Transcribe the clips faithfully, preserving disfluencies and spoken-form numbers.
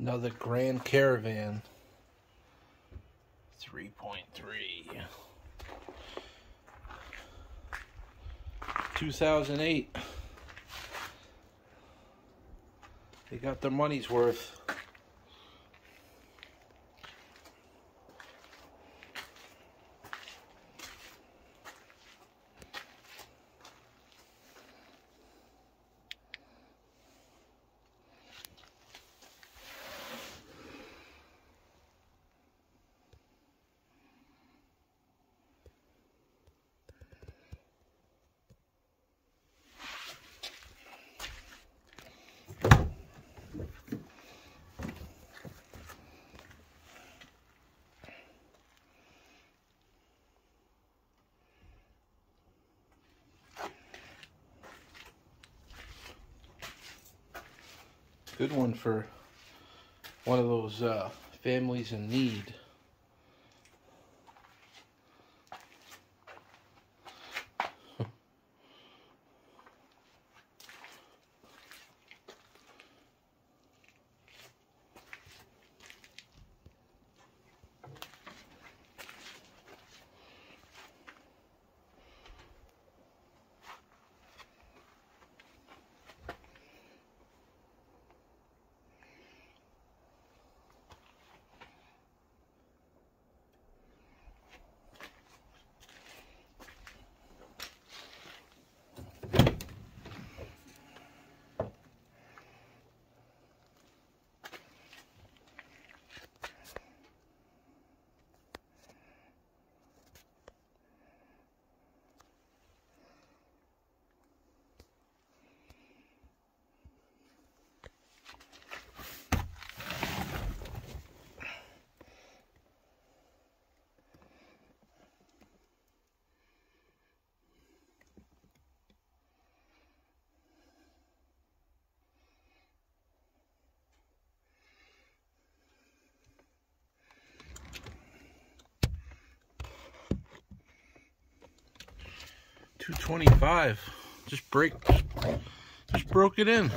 Another Grand Caravan. three point three. two thousand eight. They got their money's worth. Good one for one of those uh, families in need. two twenty-five. Just break just broke it in.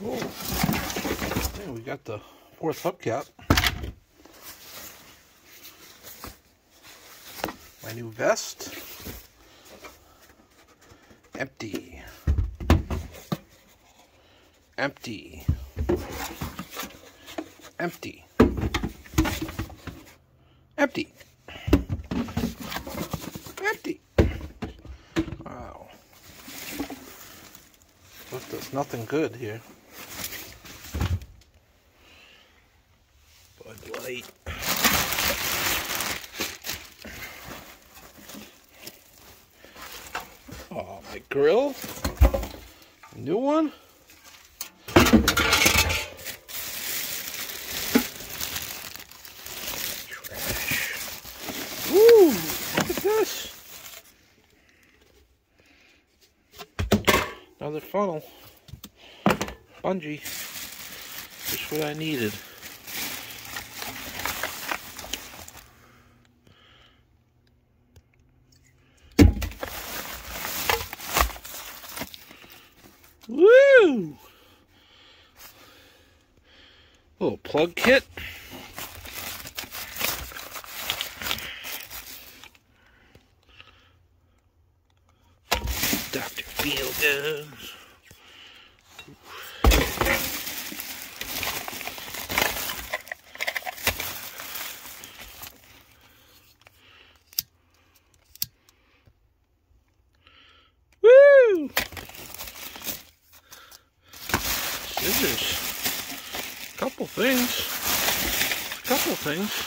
Whoa. Yeah, we got the fourth hubcap. My new vest. Empty. Empty. Empty. Empty. Empty. Wow. Look, there's nothing good here. Bud Light. Oh, my grill. New one. Another funnel. Bungee. Just what I needed. Woo! Little plug kit. Doctor Feelgood. Woo! Scissors. Couple things. Couple things.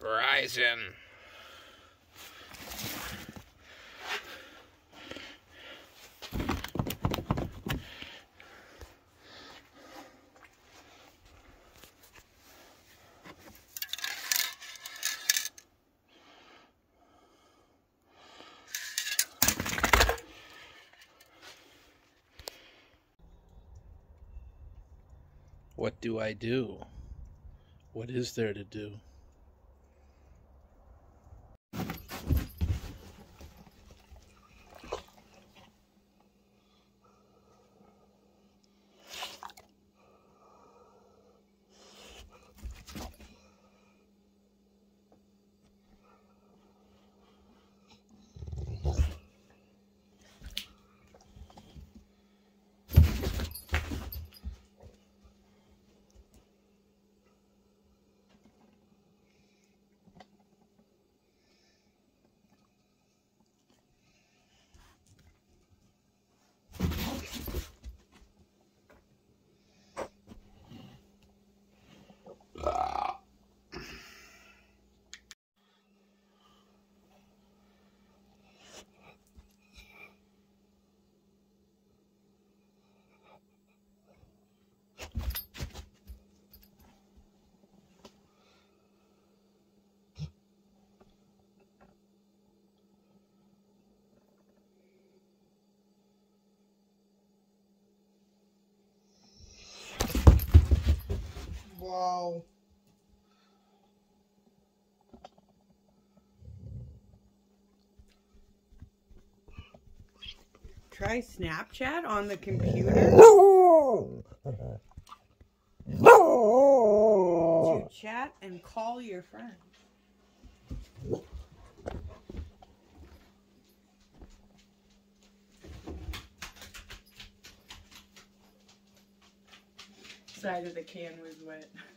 Ryzen. What do I do? What is there to do? Wow. Try Snapchat on the computer? No. No. To chat and call your friends. Side of the can was wet.